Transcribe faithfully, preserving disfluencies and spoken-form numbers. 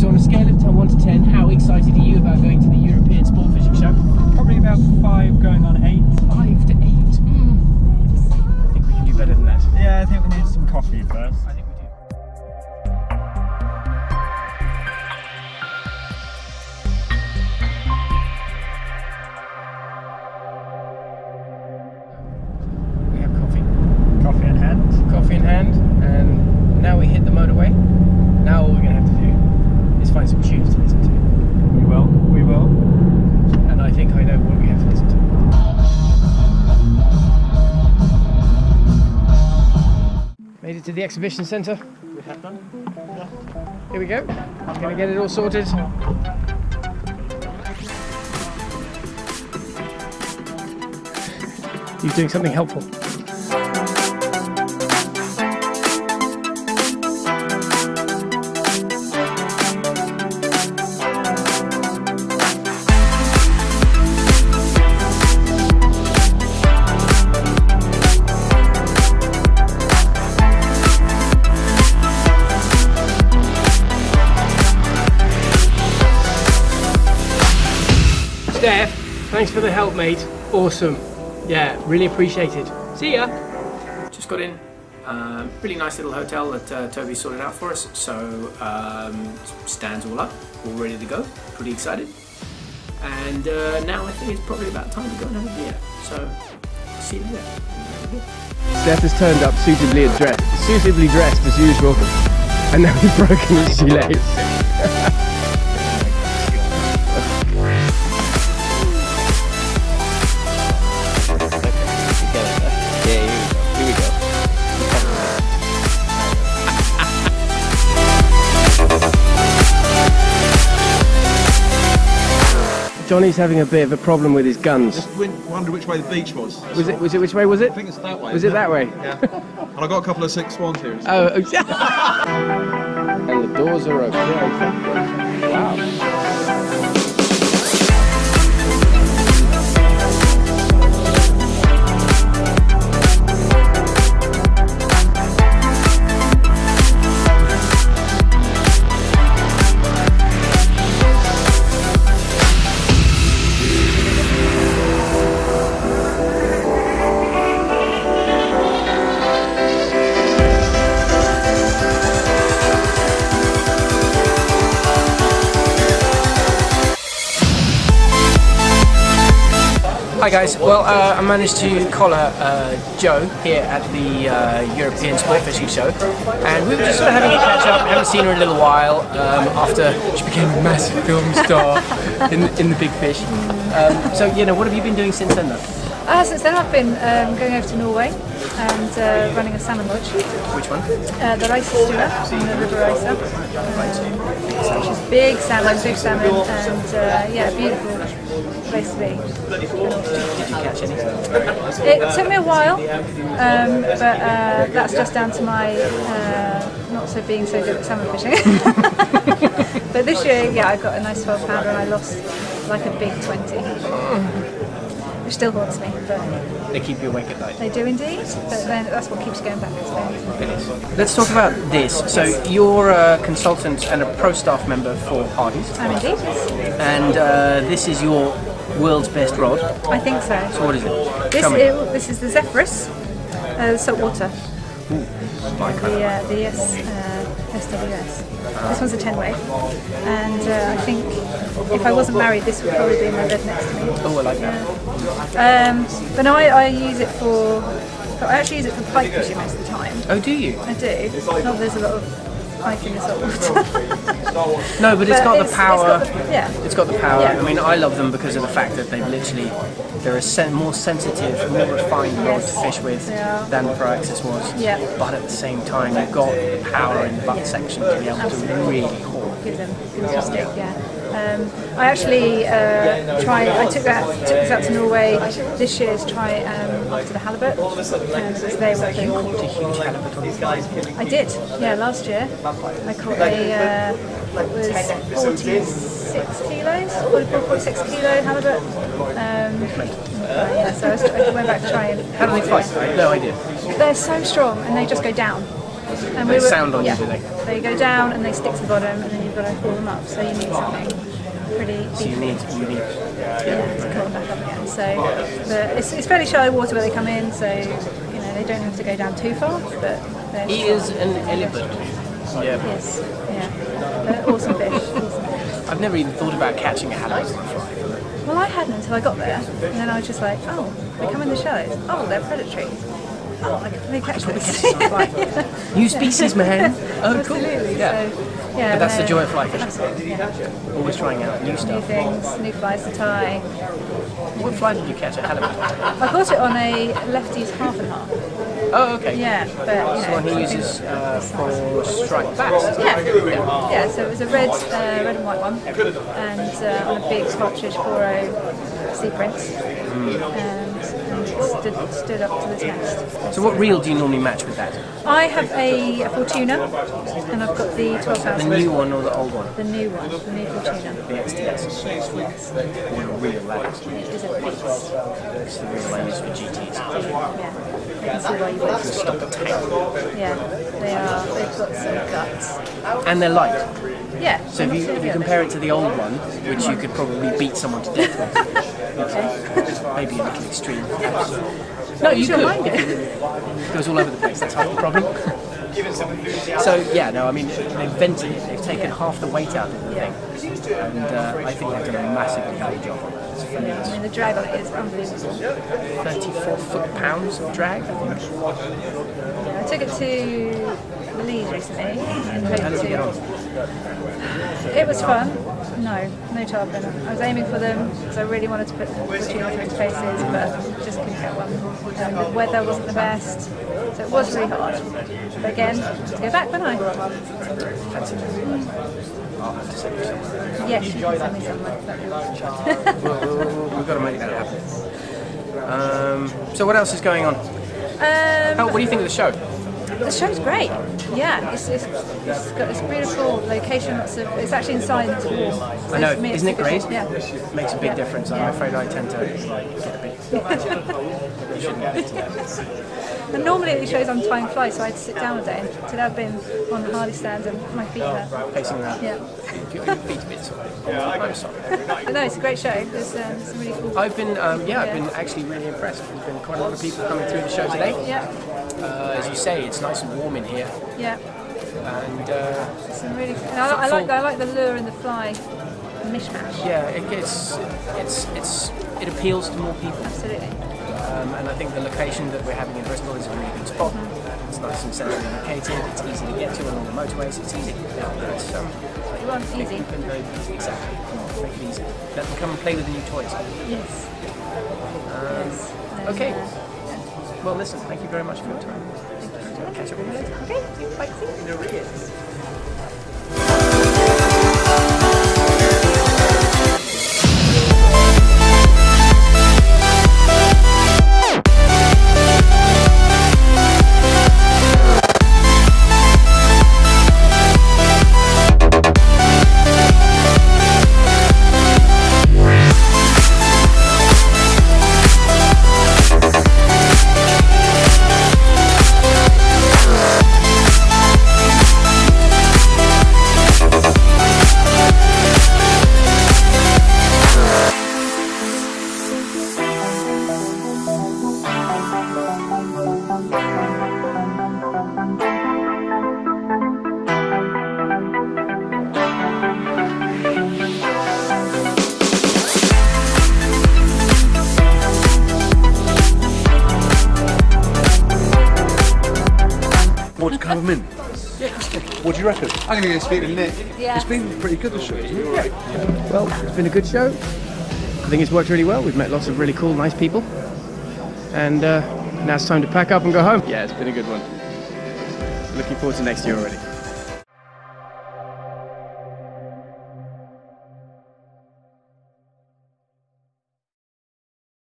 So on a scale of one to ten, how excited are you about going to the European Sport Fishing Show? Probably about five going on eight. Five to eight? Mm. I think we can do better than that. Yeah, I think we need some coffee first. I think to the exhibition centre. We have done. Yeah. Here we go. I'm going to get it all sorted. You're doing something helpful. Steph, thanks for the help, mate. Awesome. Yeah, really appreciated. See ya. Just got in. Um, really nice little hotel that uh, Toby sorted out for us. So um, stands all up, all ready to go. Pretty excited. And uh, now I think it's probably about time to go and have a beer. So see you there. Steph has turned up suitably dressed, suitably dressed as usual, and now he's broken his shoelace. Johnny's having a bit of a problem with his guns. I just wondered which way the beach was. Was it, was it which way was it? I think it's that way. Was it that way? Yeah. And I got a couple of six swans here. Oh, exactly. And the doors are open. Wow. Hi guys, well uh, I managed to collar uh, Jo here at the uh, European Sport Fishing Show, and we were just sort of having a catch up. Haven't seen her in a little while um, after she became a massive film star in, in The Big Fish. Um, so you know, what have you been doing since then though? Uh, since then I've been um, going over to Norway and uh, running a salmon lodge. Which one? Uh, the Rice Stewart in the River Reisa. Um, which is big salmon, big salmon, and uh, yeah, beautiful. Place to be. Did you catch anything? It took me a while, um, but uh, that's just down to my uh, not so being so good at salmon fishing. But this year, yeah, I got a nice twelve pounder and I lost like a big twenty, which still haunts me. But they keep you awake at night. They do indeed, but then that's what keeps going back. Let's talk about this. So you're a consultant and a pro staff member for Hardys. I'm indeed. Yes. And uh, this is your world's best rod? I think so. So what is it? This, it, this is the Zephyrus, uh, saltwater. Ooh, my kind the, uh, the S, uh, S W S. Uh, this one's a ten weight, and uh, I think if I wasn't married this would probably be in my bed next to me. Oh, I like that. Yeah. Um, but no, I, I use it for, I actually use it for pike fishing most of the time. Oh, do you? I do. Not there's a lot of pike in the saltwater. No, but it's but got it's, the power. It's got the, yeah. It's got the power. Yeah. I mean, I love them because of the fact that they literally they're a sen more sensitive, more refined rod yes. to fish with yeah. than the Pro Axis was. Yeah. But at the same time, you've got the power in the butt yeah. section to be able Absolutely. to really haul. Give them, give them yeah. stick. Yeah. Um, I actually uh, tried. I took that took this out to Norway this year to try um, after the halibut because um, they were. You caught a huge halibut on the fly. I did. Yeah, last year I caught a. Uh, It was forty-six kilos, forty-four point six kilo halibut. Um, yeah, so I, was, I went back to try and. How do they fight? Yeah. No idea. They're so strong and they just go down. And they we were, sound on yeah, you, do they? They go down and they stick to the bottom and then you you've got to haul them up, so you need something pretty big. So you need, you need yeah, yeah, to call them back up again. So, but it's, it's fairly shallow water where they come in, so you know they don't have to go down too far. But he is an elephant. Yeah. Yes. Yeah. But awesome fish. I've never even thought about catching a halibut on a fly. Well, I hadn't until I got there, and then I was just like, oh, they come in the shallows. Oh, they're predatory. Oh, I can really catch this. Yeah. New species, man. Oh, absolutely. Cool. Yeah. So, yeah, but that's the joy of fly fishing. Yeah. Always trying out new stuff. New things, new flies to tie. What fly did you catch at halibut? I got it on a Lefty's Half and Half. Oh, okay. Yeah, but you know, one he uses uh, for striped bass. Yeah. yeah, yeah. So it was a red, uh, red and white one, and uh, on a big partridge for a Sea Prince. Mm. Um, Stood, stood up to the test. So what reel do you normally match with that? I have a, a Fortuna, and I've got the twelve thousand. The new one or the old one? The new one, the new Fortuna. The X T X. Yes. What a reel that is. It is a piece. It's the reel I use for G Ts. Yeah. I can see why you want to stop the tank. Yeah, they are. They've got some guts. And they're light. Yeah. So if you, if you compare it to the old one, which you could probably beat someone to death with, maybe a little extreme. No, you could. It goes all over the place, that's half the problem. So yeah, no, I mean, they've vented it, they've taken half the weight out of the thing, and uh, I think they've done a massively good job on it. It's fabulous. I mean, the drag on it is unbelievable. thirty-four foot pounds of drag, I think. Yeah, I took it to the Leeds recently. How did it get on? It was fun. No, no tarpon. I was aiming for them because I really wanted to put the tuna through faces, but just couldn't get one. Um, the weather wasn't the best, so it was really hard. But again, to go back, when I? Yes, you can send me somewhere. We've got to make that happen. Um, so what else is going on? Um, oh, what do you think of the show? The show's great. Yeah, it's, it's, it's got this beautiful location. Lots of, it's actually inside the wall. So I know, isn't it great? Yeah. It makes a big yeah. difference. I'm yeah. afraid I tend to get a bit. And normally at these shows I'm tying flies, so I had to sit down a day. Today I've been on the Hardys stands and my feet are facing around. Yeah. Your feet a bit sorry. I'm sorry. But no, it's a great show. There's um, some really cool. I've been, um, yeah, yeah, I've been actually really impressed. There's been quite a lot of people coming through the show today. Yeah. Uh, as you say, it's nice and warm in here. Yeah. And uh, some really. And I, I like I like the lure and the fly mishmash. Yeah, it gets it's it's it appeals to more people. Absolutely. Um, and I think the location that we're having in Bristol is a really good spot. Mm-hmm. It's nice and centrally located. It's easy to get to on all the motorways. It's easy. Yeah, it's, um, you want it's easy. Very easy. Exactly. Oh, make it easy. Let them come and play with the new toys. Yes. Um, yes. Okay. Uh, Well, listen, thank you very much for your time. I'll catch up with you later. Okay, bye. See you. What do you reckon? I'm going to go speak with Nick. Yeah. It's been pretty good, the show, isn't it? Yeah. Well, it's been a good show. I think it's worked really well. We've met lots of really cool, nice people. And uh, now it's time to pack up and go home. Yeah, it's been a good one. Looking forward to next year already.